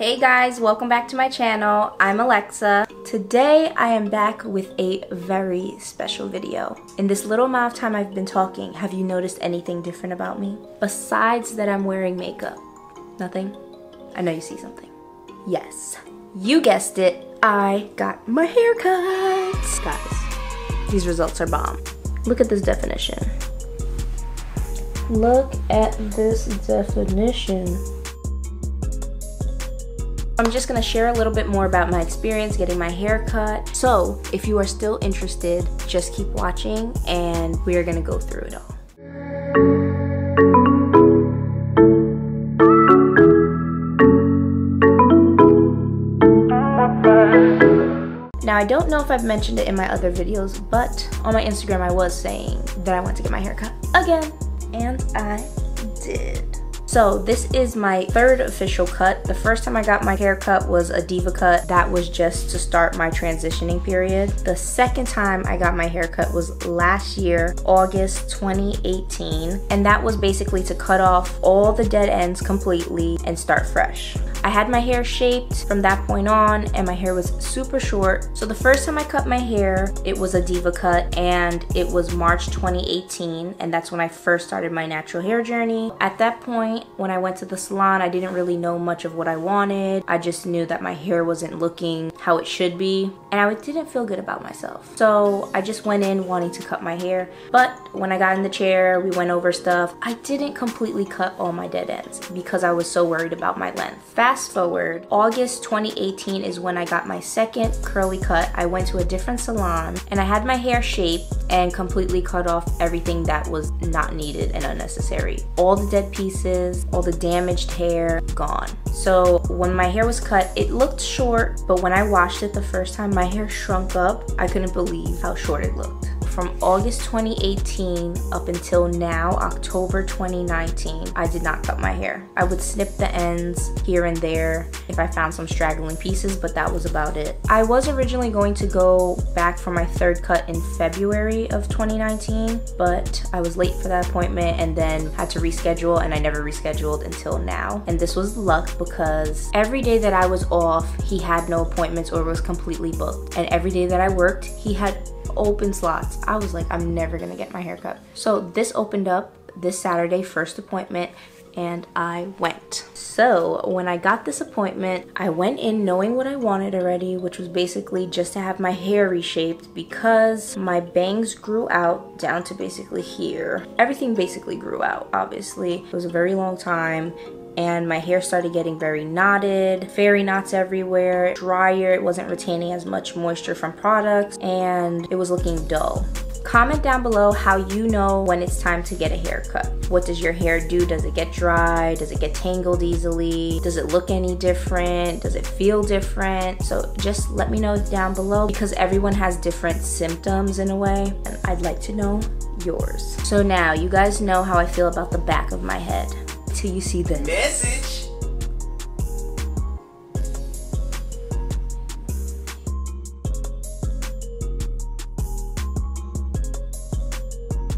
Hey guys, welcome back to my channel. I'm Alexa. Today I am back with a very special video. In this little amount of time I've been talking, have you noticed anything different about me? Besides that I'm wearing makeup. Nothing? I know you see something. Yes, you guessed it. I got my hair cut. Guys, these results are bomb. Look at this definition. Look at this definition. I'm just gonna share a little bit more about my experience getting my hair cut. So if you are still interested, just keep watching and we are gonna go through it all. Now I don't know if I've mentioned it in my other videos, but on my Instagram I was saying that I want to get my hair cut again, and I did. So this is my third official cut. The first time I got my hair cut was a diva cut. That was just to start my transitioning period. The second time I got my hair cut was last year, August 2018. And that was basically to cut off all the dead ends completely and start fresh. I had my hair shaped from that point on and my hair was super short. So the first time I cut my hair, it was a diva cut and it was March 2018. And that's when I first started my natural hair journey. At that point, when I went to the salon, I didn't really know much of what I wanted. I just knew that my hair wasn't looking how it should be, and I didn't feel good about myself. So I just went in wanting to cut my hair, but when I got in the chair, we went over stuff. I didn't completely cut all my dead ends because I was so worried about my length. Fast forward, August 2018 is when I got my second curly cut. I went to a different salon, and I had my hair shaped and completely cut off everything that was not needed and unnecessary. All the dead pieces, all the damaged hair, gone. So when my hair was cut, it looked short, but when I washed it the first time, my hair shrunk up. I couldn't believe how short it looked. From August 2018 up until now, October 2019, I did not cut my hair. I would snip the ends here and there if I found some straggling pieces, but that was about it. I was originally going to go back for my third cut in February of 2019, but I was late for that appointment and then had to reschedule, and I never rescheduled until now. And this was luck because every day that I was off, he had no appointments or was completely booked. And every day that I worked, he had open slots. I was like, I'm never gonna get my hair cut. So this opened up this Saturday, first appointment, and I went. So when I got this appointment, I went in knowing what I wanted already, which was basically just to have my hair reshaped because my bangs grew out down to basically here. Everything basically grew out, obviously. It was a very long time. And my hair started getting very knotted, fairy knots everywhere, drier, it wasn't retaining as much moisture from products, and it was looking dull. Comment down below how you know when it's time to get a haircut. What does your hair do? Does it get dry? Does it get tangled easily? Does it look any different? Does it feel different? So just let me know down below because everyone has different symptoms in a way, and I'd like to know yours. So now you guys know how I feel about the back of my head. Till you see this message.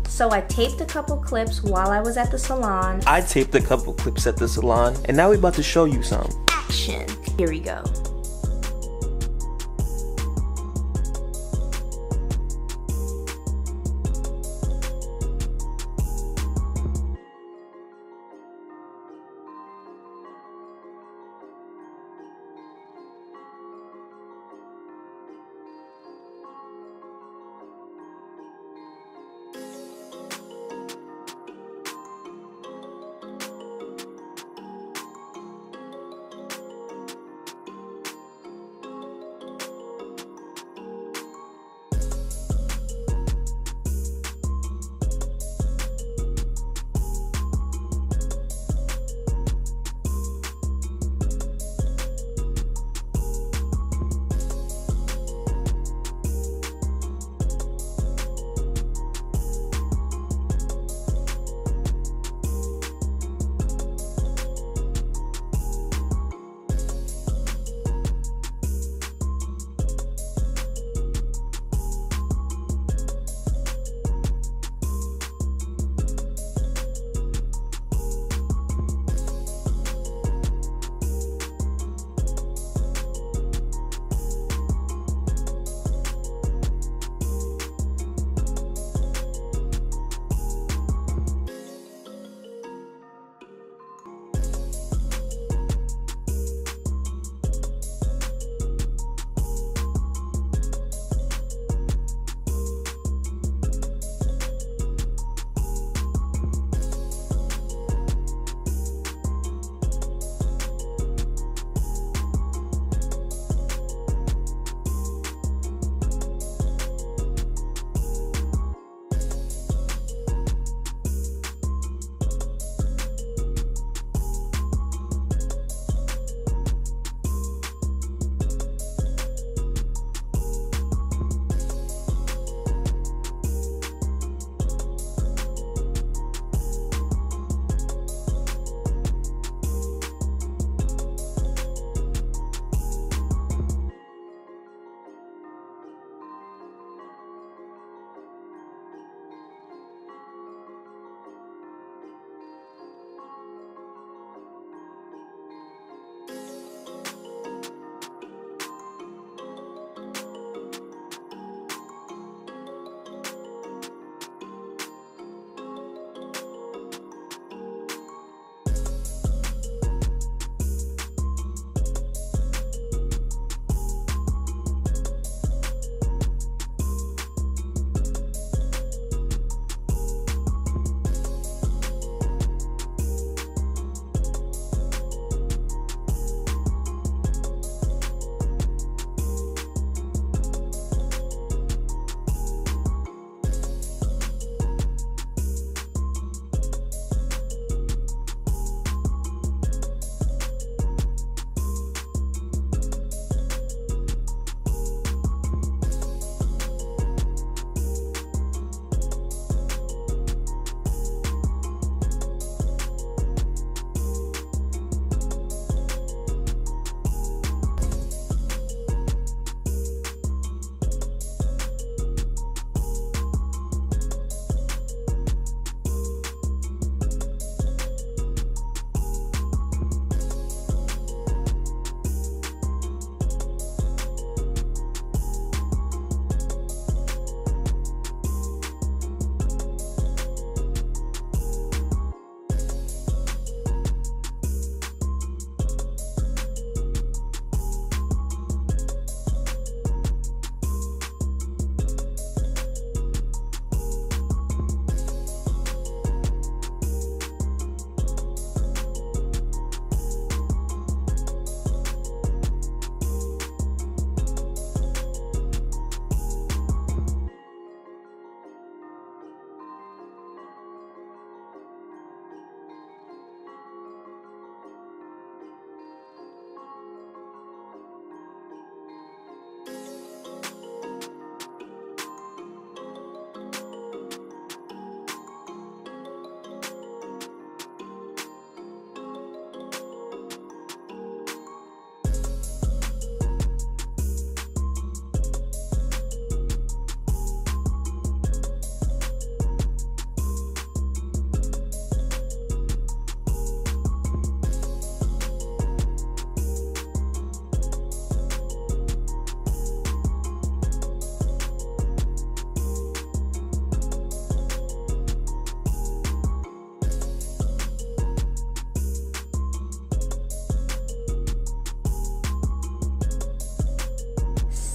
So I taped a couple clips while I was at the salon. I taped a couple clips at the salon, and now we're about to show you some action. Here we go.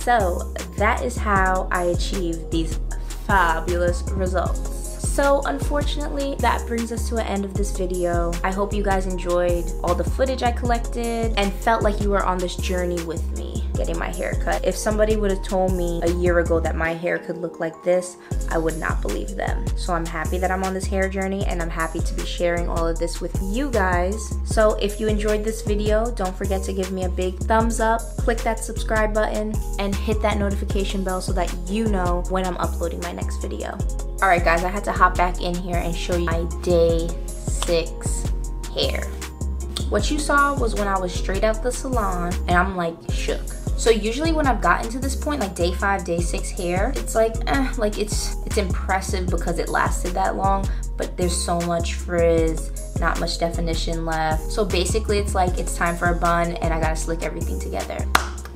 So that is how I achieved these fabulous results. So unfortunately, that brings us to an end of this video. I hope you guys enjoyed all the footage I collected and felt like you were on this journey with me getting my hair cut. If somebody would have told me a year ago that my hair could look like this, I would not believe them. So I'm happy that I'm on this hair journey, and I'm happy to be sharing all of this with you guys. So if you enjoyed this video, don't forget to give me a big thumbs up, click that subscribe button, and hit that notification bell so that you know when I'm uploading my next video. Alright guys, I had to hop back in here and show you my day 6 hair. What you saw was when I was straight out the salon and I'm like shook. So usually when I've gotten to this point, like day 5, day 6 hair, it's like, like it's impressive because it lasted that long, but there's so much frizz, not much definition left. So basically it's like it's time for a bun and I gotta slick everything together.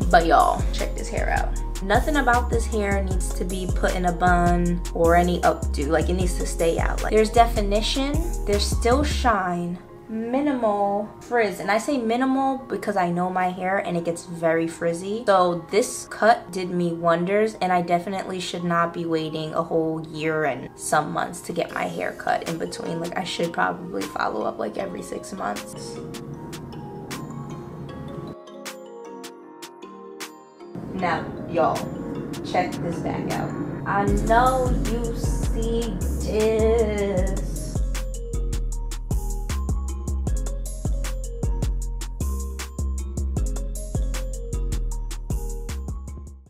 But y'all, check this hair out. Nothing about this hair needs to be put in a bun or any updo. Like, it needs to stay out. Like, there's definition, there's still shine, minimal frizz. And I say minimal because I know my hair and it gets very frizzy. So this cut did me wonders, and I definitely should not be waiting a whole year and some months to get my hair cut in between. Like, I should probably follow up like every 6 months. Now, y'all, check this back out. I know you see this.